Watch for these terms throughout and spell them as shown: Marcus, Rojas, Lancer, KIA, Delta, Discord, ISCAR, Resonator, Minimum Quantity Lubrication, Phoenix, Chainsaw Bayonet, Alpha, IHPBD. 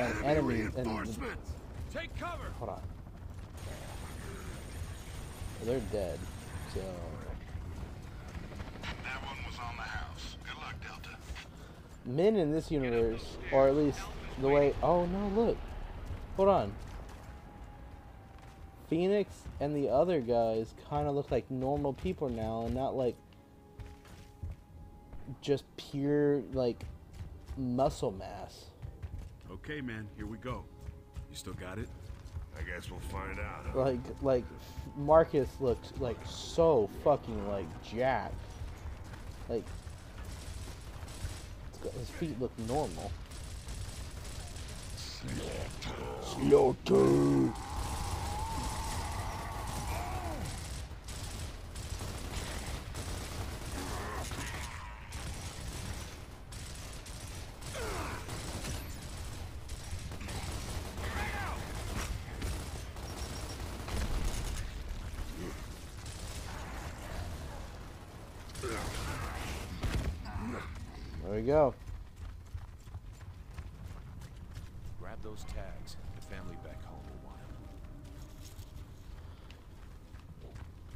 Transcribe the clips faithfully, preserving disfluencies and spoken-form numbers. an enemy in the... Take cover. Hold on. Well, they're dead, so... That one was on the house. Good luck, Delta. Men in this universe, or at least the way... Oh, no, look. Hold on. Phoenix and the other guys kind of look like normal people now, and not like just pure like muscle mass. Okay, man, here we go. You still got it? I guess we'll find out. Huh? Like, like Marcus looks like so fucking like jacked. Like his feet look normal. Slaughter. There we go. Grab those tags. The family back home will want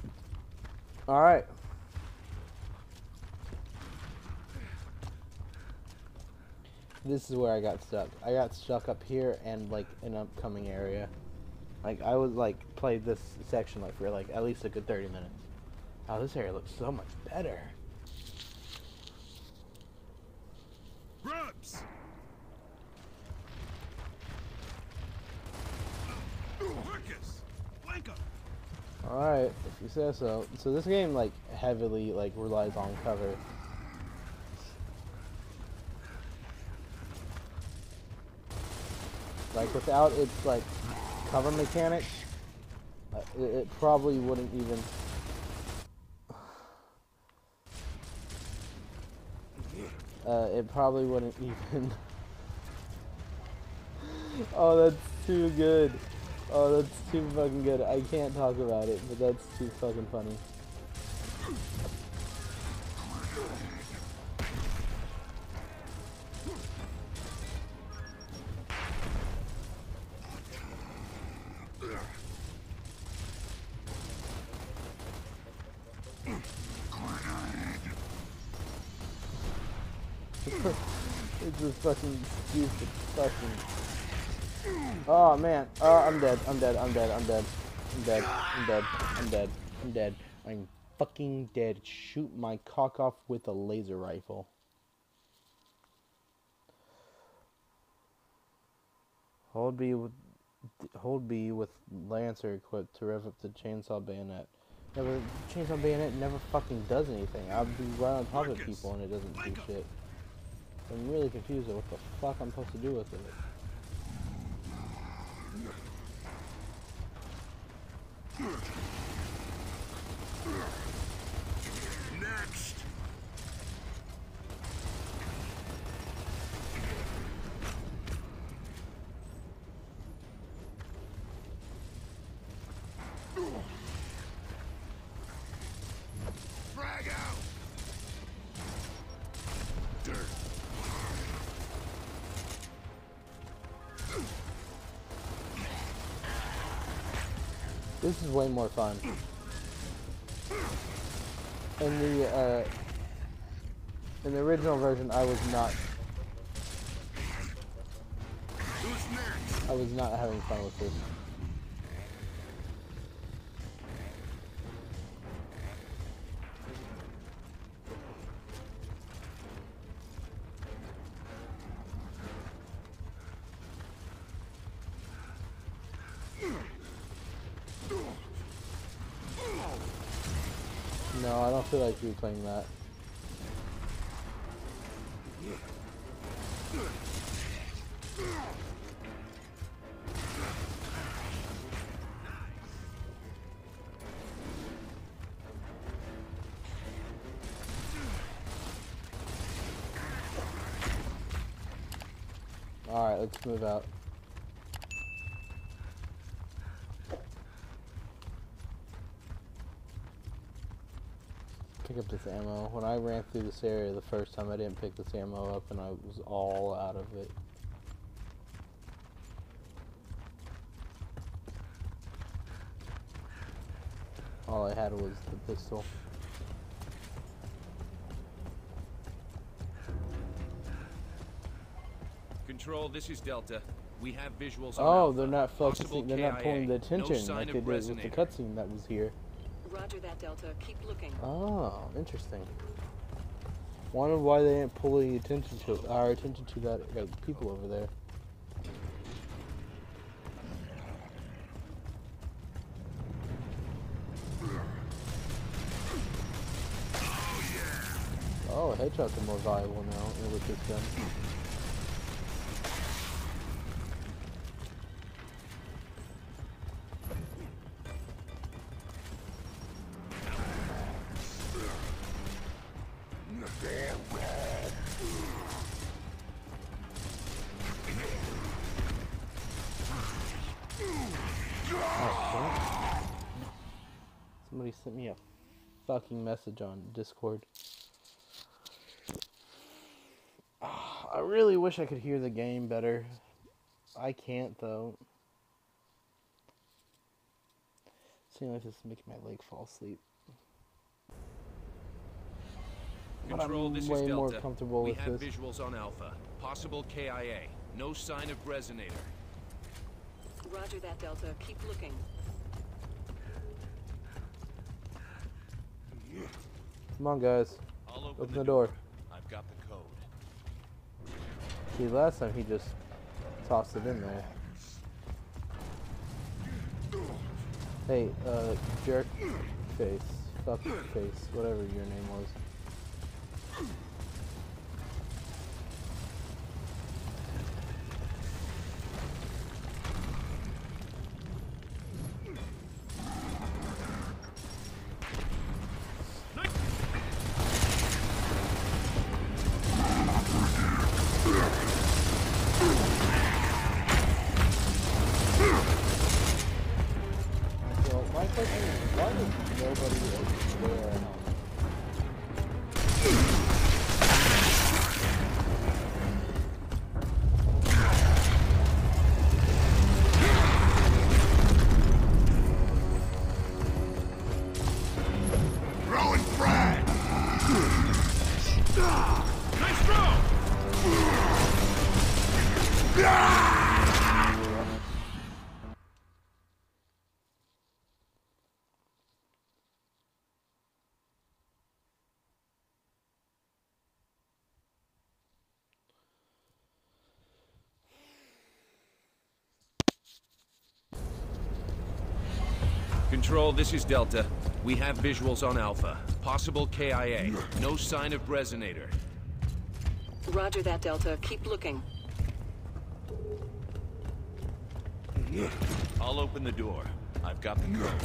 them. All right. This is where I got stuck. I got stuck up here and like an upcoming area. Like I would like play this section like for like at least a good thirty minutes. Oh, this area looks so much better. Grubs. Marcus, flank him. All right, if you say so. So this game like heavily like relies on cover. Like without its like cover mechanic, it, it probably wouldn't even. Uh, it probably wouldn't even. Oh, that's too good. Oh, that's too fucking good. I can't talk about it, but that's too fucking funny. It's a fucking stupid fucking. Oh man, oh I'm dead, I'm dead, I'm dead, I'm dead, I'm dead, I'm dead, I'm dead, I'm dead, I'm fucking dead. Shoot my cock off with a laser rifle. Hold B with, hold B with Lancer equipped to rev up the Chainsaw Bayonet. Never, Chainsaw Bayonet never fucking does anything. I'll be right on top of people and it doesn't do shit. I'm really confused at what the fuck I'm supposed to do with it. Next. Frag out. Dirt. This is way more fun. In the uh, in the original version, I was not. I was not having fun with this. No, I don't feel like replaying that. Alright, let's move out. Pick up this ammo. When I ran through this area the first time, I didn't pick this ammo up and I was all out of it. All I had was the pistol. Control, this is Delta. We have visuals. Oh, on they're not focusing. They're not pulling the attention no like they did resonator. With the cutscene that was here. Roger that, Delta. Keep looking. Oh, interesting. Wonder why they didn't pull any attention to our attention to that uh, people over there. Oh, headshots are more valuable now with this gun. Sent me a fucking message on Discord. Oh, I really wish I could hear the game better. I can't though. Seems like this is making my leg fall asleep. Control, but I'm way more comfortable with this. We have visuals on Alpha. Possible K I A. No sign of resonator. Roger that, Delta. Keep looking. Come on, guys. I'll open, open the, the door. door. I've got the code. See, last time he just tossed it in there. Hey, uh, jerk face, fuck face, whatever your name was. Control, this is Delta. We have visuals on Alpha. Possible K I A. No sign of resonator. Roger that, Delta. Keep looking. I'll open the door. I've got the code.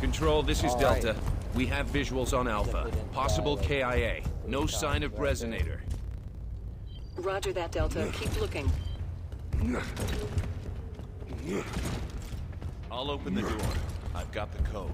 Control, this is Delta. We have visuals on Alpha. Possible K I A. No sign of resonator. Roger that, Delta. Keep looking. I'll open the door. I've got the code.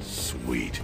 Sweet.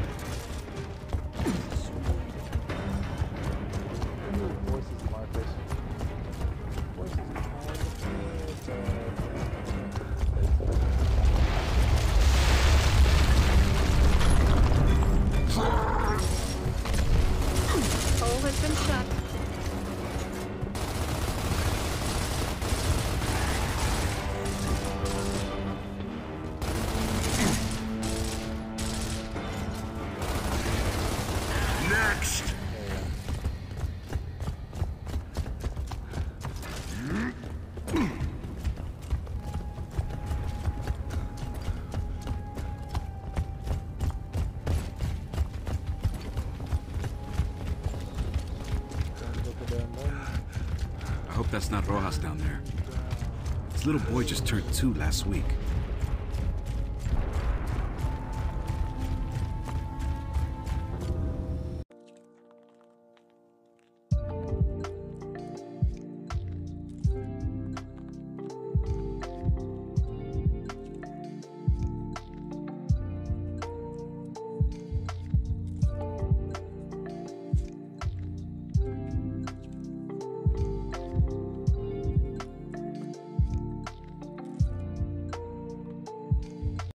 hope that's not Rojas down there. This little boy just turned two last week.